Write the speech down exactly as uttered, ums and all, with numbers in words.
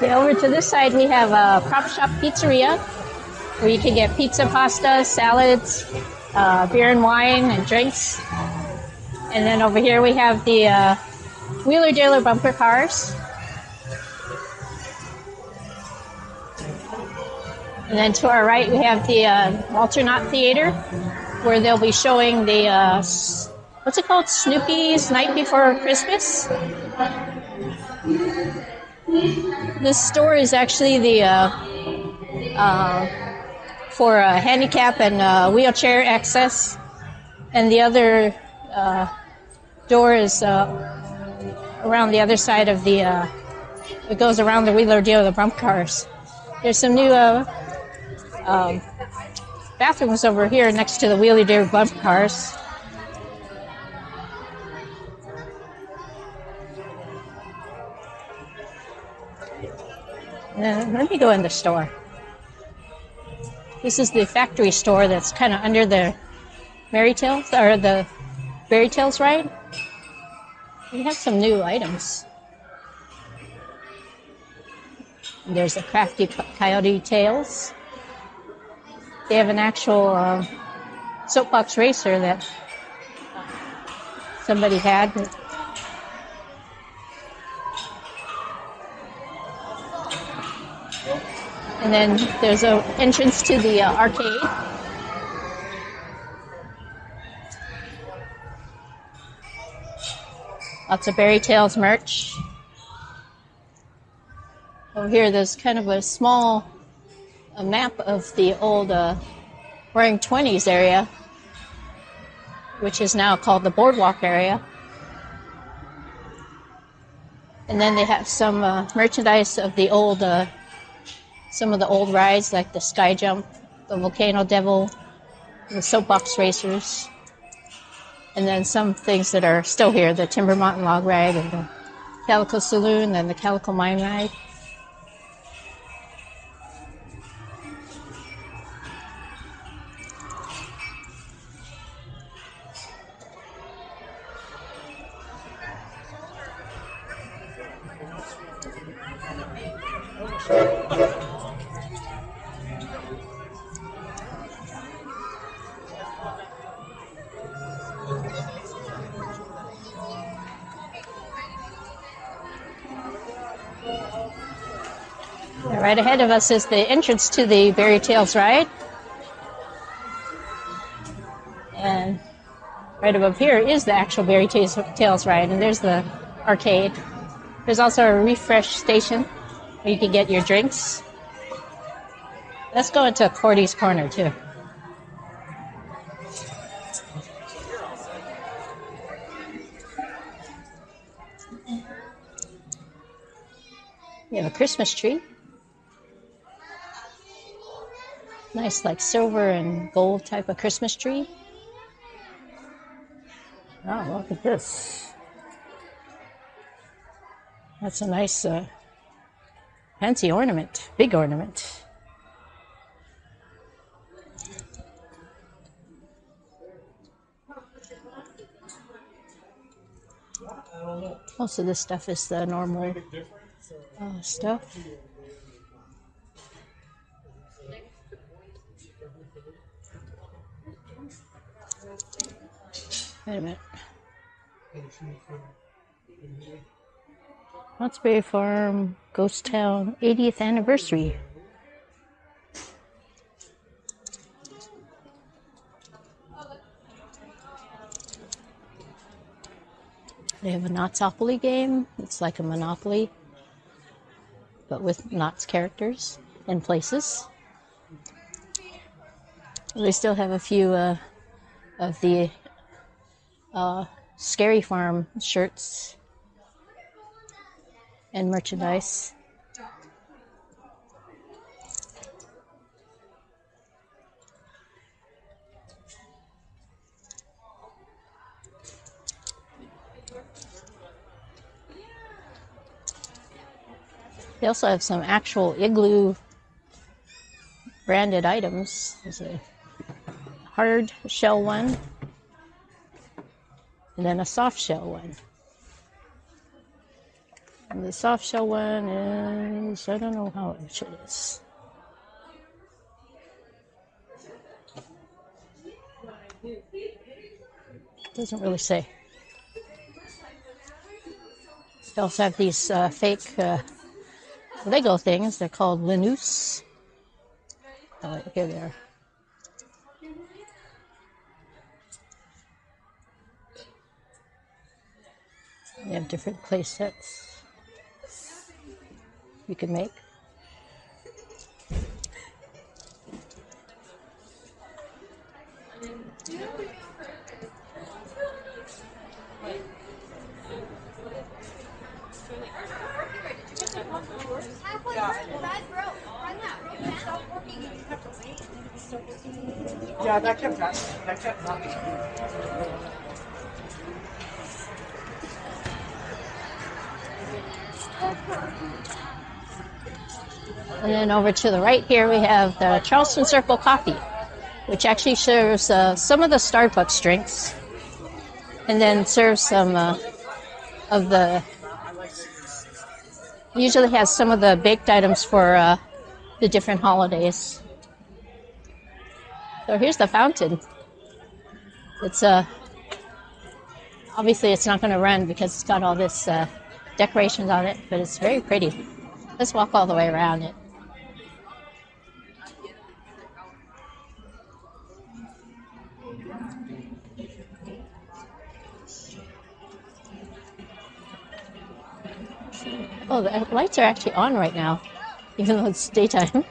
Now over to this side, we have a Prop Shop Pizzeria, where you can get pizza, pasta, salads, uh, beer and wine, and drinks. And then over here we have the uh, Wheeler Dealer bumper cars. And then to our right we have the uh, Walter Knott Theater, where they'll be showing the, uh, what's it called, Snoopy's Night Before Christmas? This store is actually the uh, uh, for uh, handicap and uh, wheelchair access, and the other uh, door is uh, around the other side of the. Uh, it goes around the Wheeler Dealer, the bump cars. There's some new uh, um, bathrooms over here next to the Wheeler Dealer bump cars. Uh, let me go in the store. This is the factory store that's kind of under the Berry Tales or the Berry Tales ride. We have some new items. There's the Crafty Coyote Tales. They have an actual uh, soapbox racer that somebody had. And then there's an entrance to the uh, arcade. Lots of Berry Tales merch. Over here there's kind of a small a map of the old uh, Roaring Twenties area, which is now called the Boardwalk Area. And then they have some uh, merchandise of the old uh, some of the old rides, like the Sky Jump, the Volcano Devil, the soapbox racers, and then some things that are still here, the Timber Mountain Log Ride, and the Calico Saloon, and the Calico Mine Ride. Right ahead of us is the entrance to the Berry Tales ride. And right above here is the actual Berry Tales ride, and there's the arcade. There's also a refresh station where you can get your drinks. Let's go into Cordy's Corner too. You have a Christmas tree. Nice, like silver and gold type of Christmas tree. Oh, look at this. That's a nice, uh, fancy ornament, big ornament. Most of this stuff is the normal uh, stuff. Wait a minute. Knott's Berry Farm, Ghost Town, eightieth anniversary. They have a Knott'sopoly game. It's like a Monopoly, but with Knott's characters and places. They still have a few uh, of the Uh, Scary Farm shirts and merchandise. They also have some actual Igloo branded items. There's a hard shell one, and then a soft shell one. And the soft shell one is, I don't know how much it is. Doesn't really say. They also have these uh, fake uh, Lego things. They're called Lenus. Oh, here they are. They have different play sets you can make. Yeah, that kept happening. That kept happening. And then over to the right here we have the Charleston Circle Coffee, which actually serves uh, some of the Starbucks drinks, and then serves some uh, of the, usually has some of the baked items for uh, the different holidays. So here's the fountain. It's uh, obviously it's not going to run because it's got all this uh, decorations on it, but it's very pretty. Let's walk all the way around it. Oh, the lights are actually on right now, even though it's daytime.